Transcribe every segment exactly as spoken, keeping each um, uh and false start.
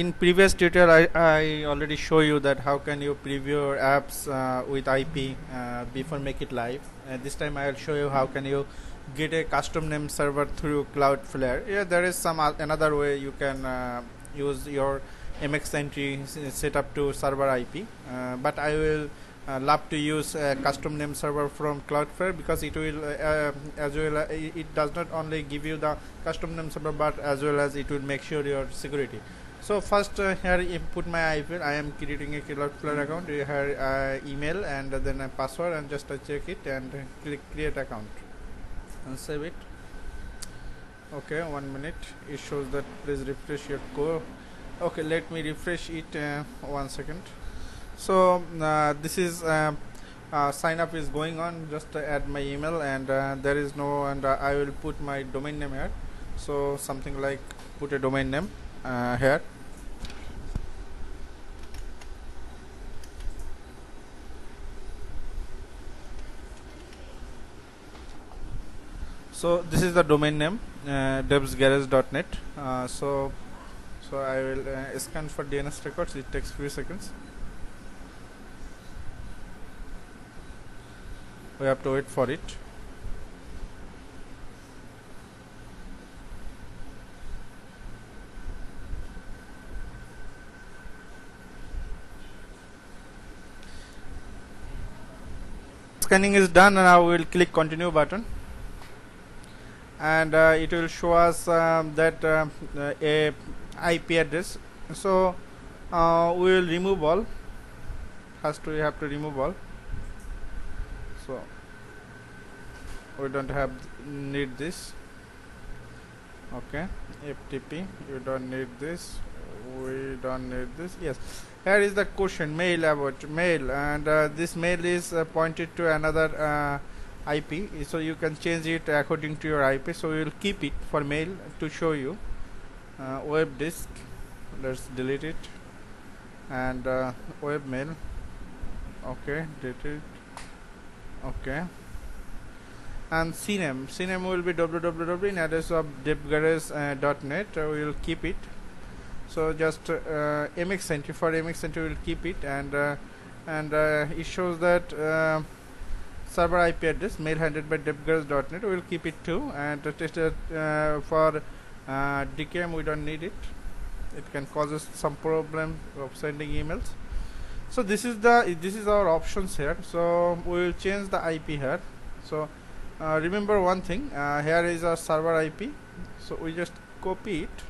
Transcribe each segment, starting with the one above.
in previous tutorial I, I already show you that how can you preview your apps uh, with I P uh, before make it live. Uh, this time I will show you how can you get a custom name server through Cloudflare. Yeah, there is some uh, another way you can uh, use your M X entry setup to server I P, uh, but I will uh, love to use a custom name server from Cloudflare, because it will uh, as well uh, it does not only give you the custom name server, but as well as it will make sure your security. So first uh, here I put my I P. I am creating a Cloudflare account. Here uh, email and then a password, and just uh, check it and click create account and save it. Okay, one minute. It shows that please refresh your core. Okay, let me refresh it uh, one second. So uh, this is uh, uh, sign up is going on. Just uh, add my email, and uh, there is no, and uh, I will put my domain name here. So something like put a domain name uh, here. So this is the domain name uh, devs garage dot net. Uh, so So I will uh, scan for D N S records. It takes few seconds. We have to wait for it. Scanning is done, and I will click continue button. And uh, it will show us um, that uh, a I P address. So uh, we will remove all. First we have to remove all. So we don't have need this. Okay, F T P. You don't need this. We don't need this. Yes. Here is the question mail about mail, and uh, this mail is uh, pointed to another Uh, I P, so you can change it according to your I P. So we will keep it for mail to show you. Uh, web disk, let's delete it, and uh, web mail. Okay, delete it. Okay, and cname. Cname will be www in address of dev garage dot net. Uh, we will keep it. So just uh, M X entry, for M X entry we will keep it, and uh, and uh, it shows that Uh, server I P address mail handled by dev girls dot net. We will keep it too, and uh, test it, uh, for uh, D K M we don't need it. It can cause us some problem of sending emails. So this is the this is our options here. So we will change the I P here. So uh, remember one thing. Uh, here is our server I P. So we just copy it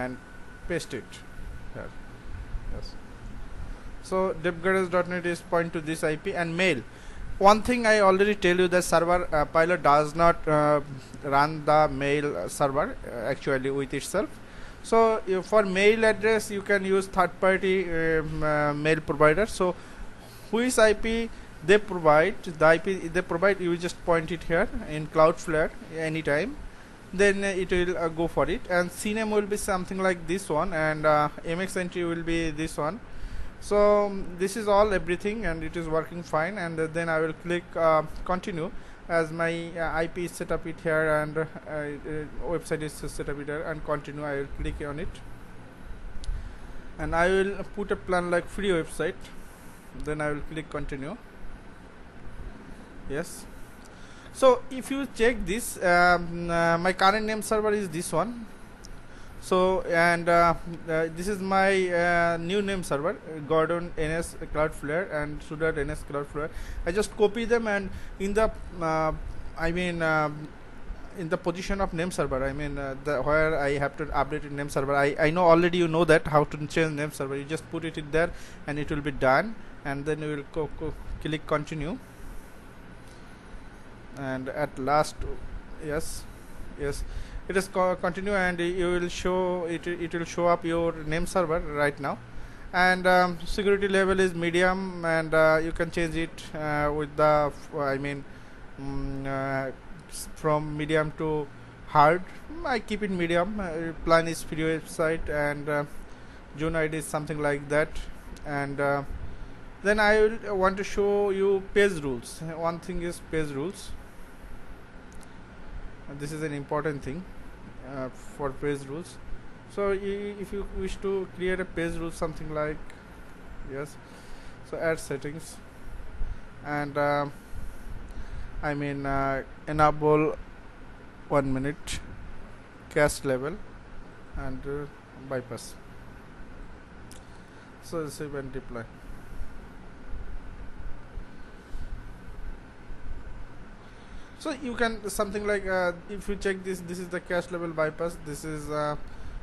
and paste it here. Yes. So dev garage dot net is point to this I P and mail. One thing I already tell you, that server uh, pilot does not uh, run the mail uh, server uh, actually with itself. So uh, for mail address you can use third party um, uh, mail provider. So whose I P they provide, the I P they provide, you just point it here in Cloudflare anytime. Then uh, it will uh, go for it, and cname will be something like this one, and uh, M X entry will be this one. So um, this is all everything, and it is working fine, and uh, then I will click uh, continue, as my uh, I P is set up it here, and uh, uh, website is set up it here, and continue. I will click on it, and I will put a plan like free website, then I will click continue. Yes. So if you check this, um, uh, my current name server is this one. So and uh, uh, this is my uh, new name server, Gordon N S Cloudflare and Sudar N S Cloudflare. I just copy them, and in the uh, I mean uh, in the position of name server, I mean uh, the where I have to update in name server. I, I know already, you know that how to change name server. You just put it in there and it will be done, and then you will co co click continue, and at last yes yes it is co continue, and you will show it it will show up your name server right now, and um, security level is medium, and uh, you can change it uh, with the I mean um, uh, from medium to hard. I keep it medium. Uh, plan is free website, and uh, June I D is something like that, and uh, then I will want to show you page rules. One thing is page rules. This is an important thing uh, for page rules. So if you wish to create a page rule, something like, yes, so add settings, and uh, I mean uh, enable one minute cache level and uh, bypass. So save and deploy. So you can something like uh, if you check this, this is the cache level bypass. This is uh,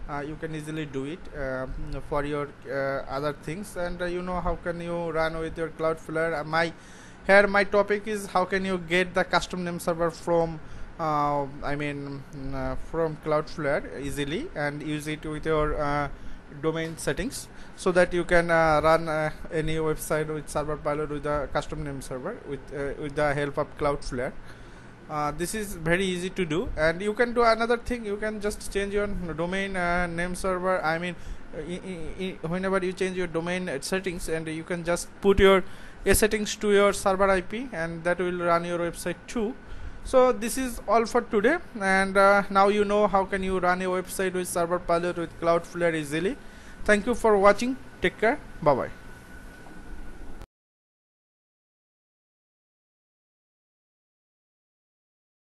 uh, you can easily do it uh, for your uh, other things. And uh, you know how can you run with your Cloudflare. Uh, my here my topic is how can you get the custom name server from uh, I mean uh, from Cloudflare easily and use it with your uh, domain settings, so that you can uh, run uh, any website with ServerPilot with a custom name server with uh, with the help of Cloudflare. Uh, this is very easy to do, and you can do another thing. You can just change your domain uh, name server. I mean whenever you change your domain settings, and you can just put your a settings to your server I P, and that will run your website too. So this is all for today, and uh, now you know how can you run a website with ServerPilot with Cloudflare easily. Thank you for watching. Take care. Bye bye.